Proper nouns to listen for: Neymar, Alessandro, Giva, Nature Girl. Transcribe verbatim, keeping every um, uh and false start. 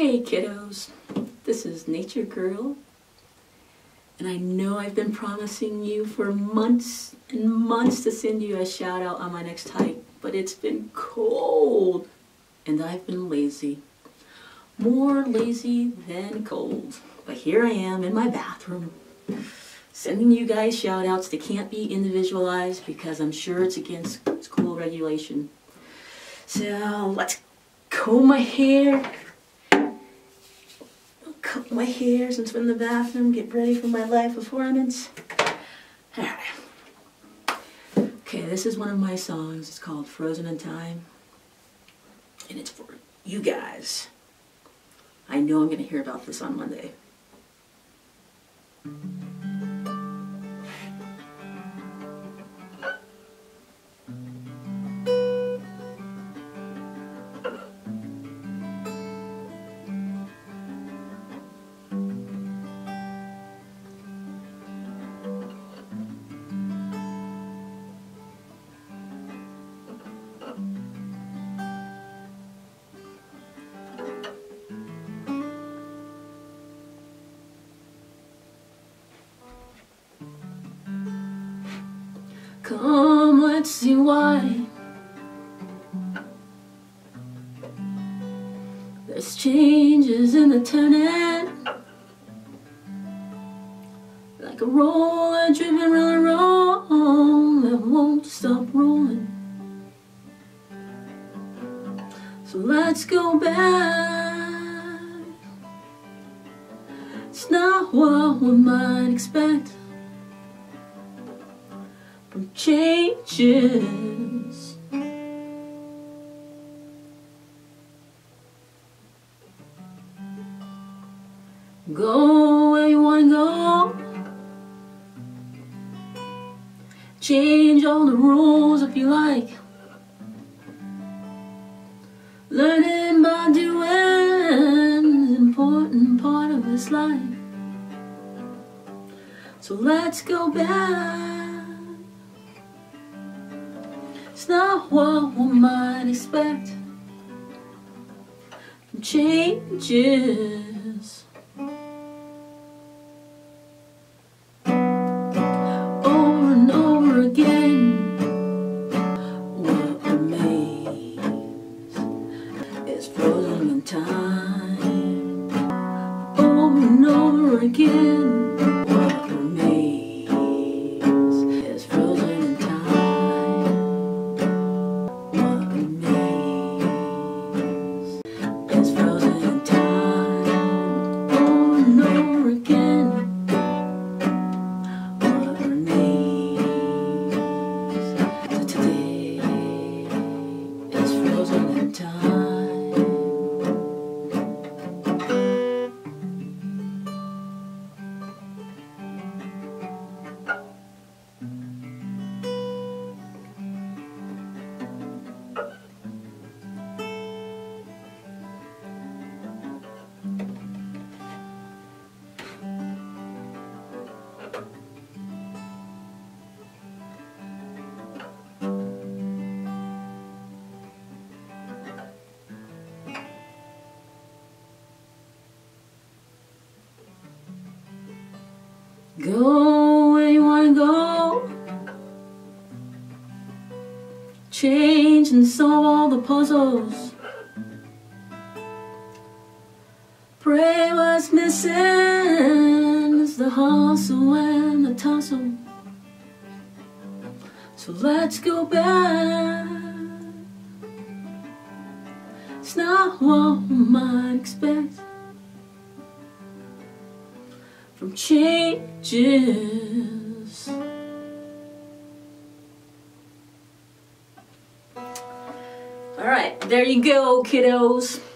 Hey kiddos, this is Nature Girl, and I know I've been promising you for months and months to send you a shout out on my next hike, but it's been cold and I've been lazy. More lazy than cold, but here I am in my bathroom sending you guys shout outs that can't be individualized because I'm sure it's against school regulation. So let's comb my hair. Cut my hair since we're in the bathroom, get ready for my live performance. Alright. Okay, this is one of my songs. It's called Frozen in Time. And it's for you guys. I know I'm going to hear about this on Monday. Come, let's see why there's changes in the turning, like a roller driven round a roll that won't stop rolling. So let's go back. It's not what one might expect from changes. Go where you wanna go, change all the rules if you like, learning by doing is an important part of this life. So let's go back. It's not what one might expect from changes. Over and over again, what a maze is frozen in time. Over and over again. Go where you wanna go, change and solve all the puzzles, pray what's missing is the hustle and the tussle. So let's go back. It's not what we might expect from changes. All right, there you go, kiddos.